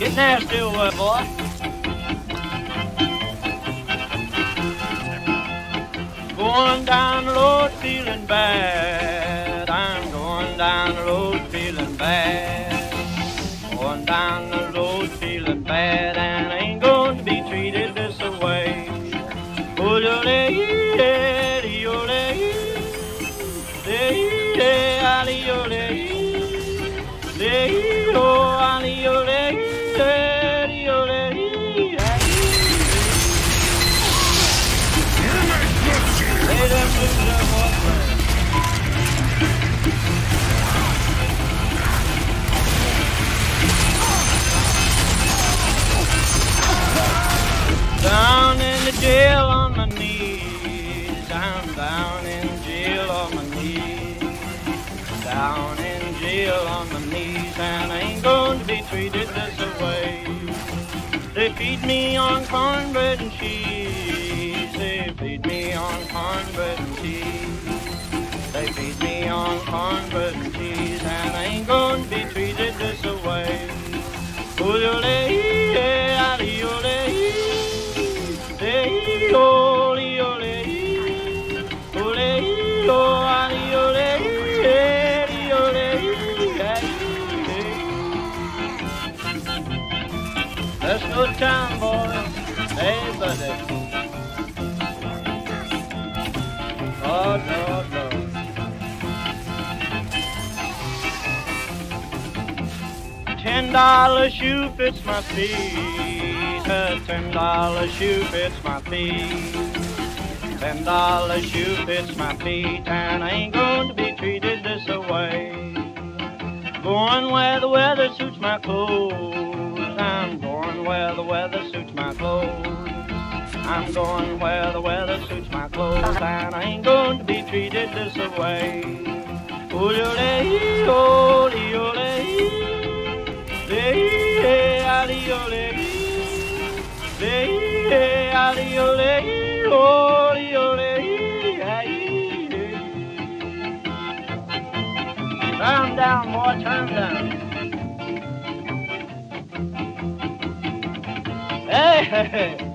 Get that new one, boy. Going down the road feeling bad. I'm going down the road feeling bad. Going down the road feeling bad, and I ain't going to be treated this way. Oh, down in the jail on my knees, I'm down in jail on my knees, down in jail on my knees, and I ain't going to be treated this way. They feed me on cornbread and cheese, they feed me on cornbread and cheese, they feed me on cornbread and cheese, and I ain't going to be treated this way. That's no time, boy. Hey, buddy. Oh, no, no. $10 shoe fits my feet. A $10 shoe fits my feet. $10 shoe fits my feet, and I ain't going to be treated this way. Going where the weather suits my clothes. I'm going where the weather suits my clothes. I'm going where the weather suits my clothes, and I ain't going to be treated this way. Ole, ole, ole, ole, ole. Turn down, boy, turn down. Hey, hey, hey.